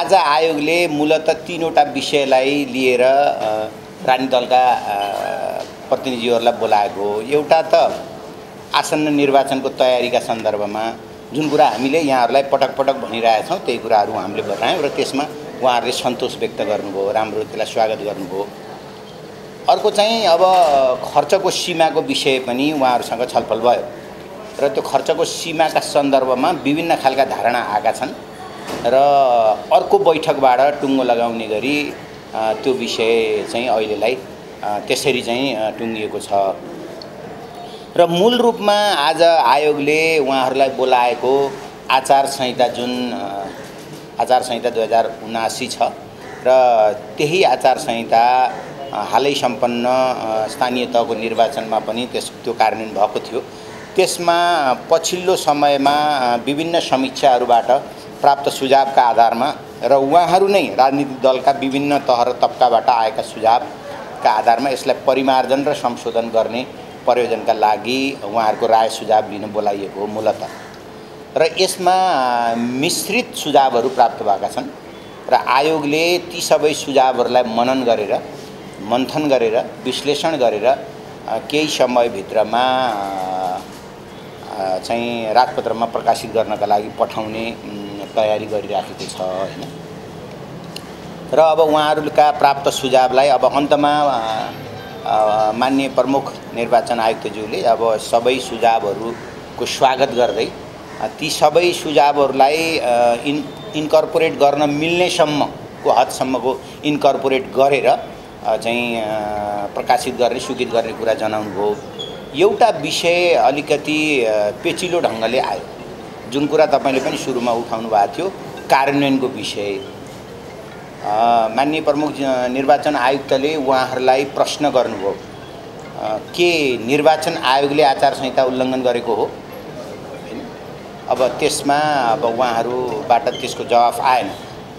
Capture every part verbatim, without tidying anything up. आज आयोगले मूलत तीनवटा विषयलाई लिएर राजनीतिक दलका प्रतिनिधिहरूलाई बोलाएको हो। एउटा त आसन्न निर्वाचनको तयारीका सन्दर्भमा जुन कुरा हामीले यहाँहरूलाई पटक पटक भनिरहेका छौं त्यही कुराहरू हामीले बतायौं र त्यसमा उहाँहरूले सन्तोष व्यक्त गर्नुभयो, राम्रो त्यसलाई स्वागत गर्नुभयो। अर्को चाहिँ अब खर्चको सीमाको विषय पनि उहाँहरूसँग छलफल भयो र त्यो खर्चको सीमाका सन्दर्भमा विभिन्न खालका धारणा आएका छन् र अर्को बैठकबाट टुङ्गो लगाउने गरी त्यो विषय चाहिँ अहिलेलाई त्यसरी चाहिँ टुङ्गिएको छ। र मूल रूपमा आज आयोगले उहाँहरूलाई बोलाएको आचार संहिता जुन आचार संहिता दुई हजार उनासी छ र त्यही आचार संहिता हालै सम्पन्न स्थानीय तहको निर्वाचनमा पनि त्यस त्यो कार्यान्वयन भएको थियो। त्यसमा पछिल्लो समयमा विभिन्न समीक्षाहरूबाट प्राप्त सुझावका आधारमा र उहाँहरू नै राजनीतिक दलका विभिन्न तह र तबकाबाट आएका सुझावका आधारमा यसलाई परिमार्जन र संशोधन गर्ने प्रयोजनका लागि उहाँहरूको राय सुझाव लिन बोलाइएको हो मूलतः। र यसमा मिश्रित सुझावहरू प्राप्त भएका छन् र आयोगले ती सबै सुझावहरूलाई मनन गरेर मन्थन गरेर विश्लेषण गरेर केही समयभित्रमा चाहिँ राजपत्रमा प्रकाशित गर्नका लागि पठाउने तयारी गरिराखेको छ हैन। र अब उहाँहरूका प्राप्त सुझावलाई अब अन्तमा माननीय प्रमुख निर्वाचन आयुक्तज्यूले अब सबै सुझावहरूको स्वागत गर्दै ती सबै सुझावहरूलाई इन इन्कर्पोरेट गर्न मिल्नेसम्मको हदसम्मको इन्कर्पोरेट गरेर चाहिँ प्रकाशित गर्ने स्वीकृत गर्ने कुरा जनाउनुभयो। एउटा विषय अलिकति पेचिलो ढङ्गले आयो जुन कुरा तपाईले पनि सुरुमा उठाउनु भएको थियो, कार्यान्वयनको विषय। माननीय प्रमुख निर्वाचन आयुक्तले उहाँहरूलाई प्रश्न गर्नुभयो के निर्वाचन आयोगले आचार संहिता उल्लङ्घन गरेको हो। अब त्यसमा अब उहाँहरूबाट त्यसको जवाफ आएन।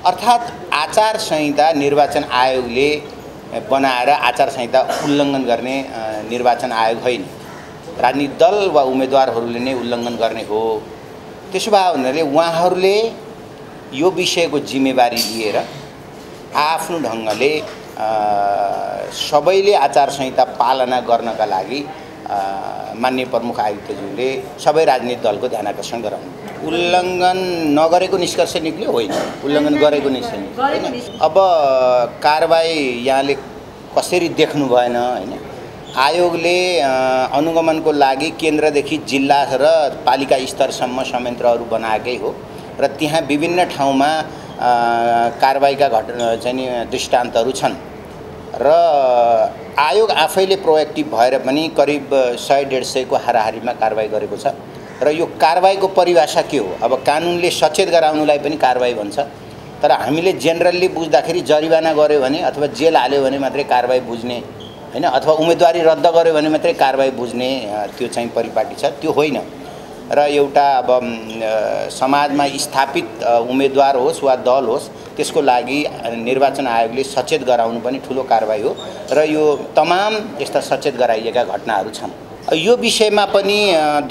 अर्थात् आचार संहिता निर्वाचन आयोगले बनाएर आचार संहिता उल्लङ्घन गर्ने निर्वाचन आयोग होइन, राजनीतिक दल वा उम्मेदवारहरूले नै उल्लङ्घन गर्ने हो। त्यसो भए हुनाले उहाँहरूले यो विषयको जिम्मेवारी लिएर आफ्नो ढङ्गले सबैले आचार संहिता पालना गर्नका लागि माननीय प्रमुख आयुक्तज्यूले सबै राजनीतिक दलको ध्यान आकर्षण गराउनु। उल्लङ्घन नगरेको निष्कर्ष निक्ल्यो होइन, उल्लङ्घन गरेको निष्कर्ष निक्ल्यो। अब कारबाही यहाँले कसरी देख्नु भएन हैन। आयोगले अनुगमनको लागि केन्द्रदेखि जिल्ला र पालिका स्तरसम्म संयन्त्रहरू बनाएकै हो र त्यहाँ विभिन्न ठाउँमा कारबाहीका घटना चाहिँ दृष्टान्तहरू छन् र आयोग आफैले प्रोएक्टिभ भएर पनि करिब सय डेढ़ सौ को हाराहारीमा कारबाही गरेको छ। र यो कारबाहीको परिभाषा के हो, अब कानुनले सचेत गराउनुलाई पनि कारबाही भन्छ, तर हामीले जेनरली बुझ्दाखेरि जरिवाना गर्यो भने अथवा जेल हाल्यो भने मात्रै कारबाही बुझ्ने हैन, अथवा उम्मेदवारी रद्द गर्यो भने मात्रै कारबाही बुझ्ने त्यो चाहिँ परिपाटी छ, त्यो होइन। र एउटा अब समाजमा स्थापित उम्मेदवार होस् वा दल होस् त्यसको लागि निर्वाचन आयोगले सचेत गराउनु पनि ठुलो कारबाही हो र यो तमाम यस्ता सचेत गराइएका घटनाहरू छन्। यो विषयमा पनि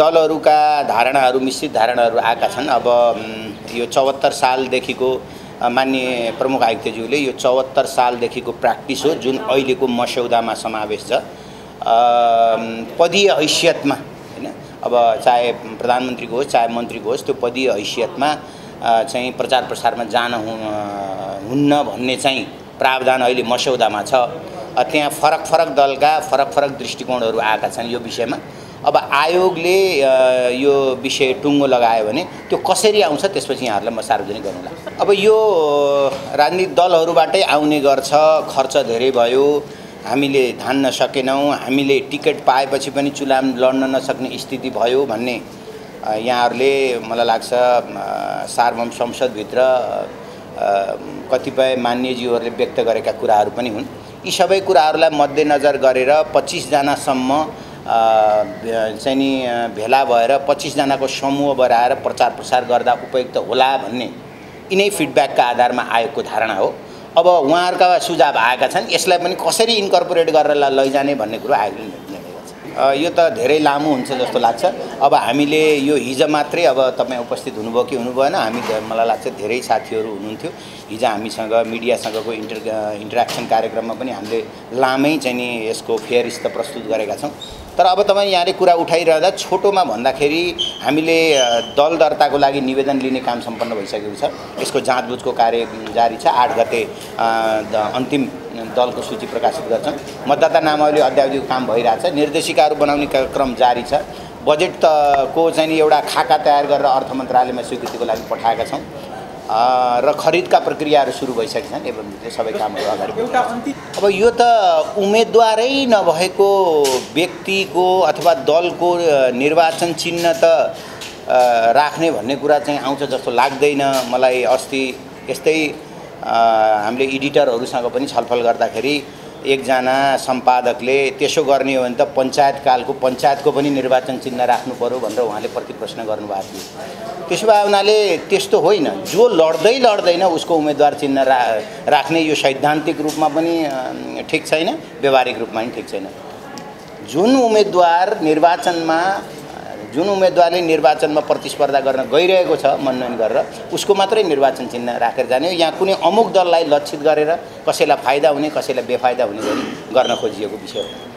दलहरूका धारणाहरू मिश्रित धारणाहरू आएका छन्। अब यो चौहत्तर सालदेखिको माननीय प्रमुख आयुक्तज्यूले यो चौहत्तर सालदेखिको प्र्याक्टिस हो जुन अहिलेको मस्यौदामा समावेश छ। पदीय हैसियतमा हैन, अब चाहे प्रधानमन्त्रीको होस् चाहे मन्त्रीको होस् त्यो पदीय हैसियतमा चाहिँ प्रचार प्रसारमा जान हुन्न भन्ने चाहिँ प्रावधान अहिले मस्यौदामा छ। त्यहाँ फरक फरक दलका फरक फरक दृष्टिकोणहरू आएका छन् यो विषयमा। अब आयोगले यो विषय टुङ्गो लगायो भने त्यो कसरी आउँछ त्यसपछि यहाँहरूलाई म सार्वजनिक गर्नुला। अब यो राजनीतिक दलहरूबाटै आउने गर्छ, खर्च धेरै भयो, हामीले धान्न सकेनौँ, हामीले टिकट पाएपछि पनि चुनाव लड्न नसक्ने स्थिति भयो भन्ने यहाँहरूले मलाई लाग्छ सार्वभौम संसदभित्र कतिपय मान्यज्यूहरूले व्यक्त गरेका कुराहरू पनि हुन्। यी सबै कुराहरूलाई मध्यनजर गरेर पच्चीस जनासम्म चाहिँ नि भेला भएर पच्चीस जनाको समूह बनाएर प्रचार प्रसार गर्दा उपयुक्त होला भन्ने यिनै फिडब्याकका आधारमा आयोगको धारणा हो। अब उहाँहरूका सुझाव आएका छन्, यसलाई पनि कसरी इन्कर्पोरेट गरेर लैजाने भन्ने कुरो आयोगले निर्णय गरेको छ। यो त धेरै लामो हुन्छ जस्तो लाग्छ। अब हामीले यो हिजो मात्रै अब तपाईं उपस्थित हुनुभयो कि हुनु भएन, हामी मलाई लाग्छ धेरै साथीहरु हुनुहुन्थ्यो। हिजो हामीसँग मिडियासँगको इन्टर इन्टरेक्सन कार्यक्रममा पनि हामीले लामै चाहिँ नि यसको फेयरिस्ट प्रस्तुत गरेका छौं। तर अब तपाईं यहाँले कुरा उठाइरहदा छोटोमा भन्दाखेरि हामीले दल दर्ताको लागि निवेदन लिने काम सम्पन्न भइसकेको छ। यसको जाँचबुझको कार्य जारी छ। आठ गते अन्तिम दलको सूची प्रकाशित गर्छौं। मतदाता नामावली अद्यावधिको काम भइरहेछ। निर्देशिकाहरू बनाउने क्रम जारी छ। बजेट को चाहिँ एउटा खाका तयार गरेर अर्थ मन्त्रालयमा स्वीकृतिको लागि पठाएका छौं र खरिदका प्रक्रियाहरू सुरु भइसकेका छन्। एवं त्यो सबै कामहरू अगाडि। अब यो त उम्मेदवारै नभएको व्यक्तिको अथवा दलको निर्वाचन चिन्ह त राख्ने भन्ने कुरा चाहिँ आउँछ जस्तो लाग्दैन मलाई। अस्ति यस्तै हामीले एडिटरहरुसँग पनि छलफल गर्दाखेरि एकजना सम्पादकले त्यसो गर्ने हो भने त पञ्चायतकालको पञ्चायतको पनि निर्वाचन चिन्ह राख्नु पर्यो भनेर उहाँले प्रतिप्रश्न गर्नुभएको थियो। त्यसो भए उनीले त्यस्तो होइन, जो लड्दै लड्दैन उसको उम्मेदवार चिन्ह रा, राख्ने यो सैद्धान्तिक रूपमा पनि ठीक छैन, व्यवहारिक रूपमा पनि ठीक छैन। जुन उम्मेदवार निर्वाचनमा जुन उम्मेदवारले निर्वाचनमा प्रतिस्पर्धा गर्न गइरहेको छ मनोनयन गरेर उसको मात्रै निर्वाचन चिन्ह राखेर जाने। यहाँ कुनै अमुक दललाई लक्षित गरेर कसैलाई फाइदा हुने कसैलाई बेफाइदा हुने गरी गर्न खोजिएको विषय हो।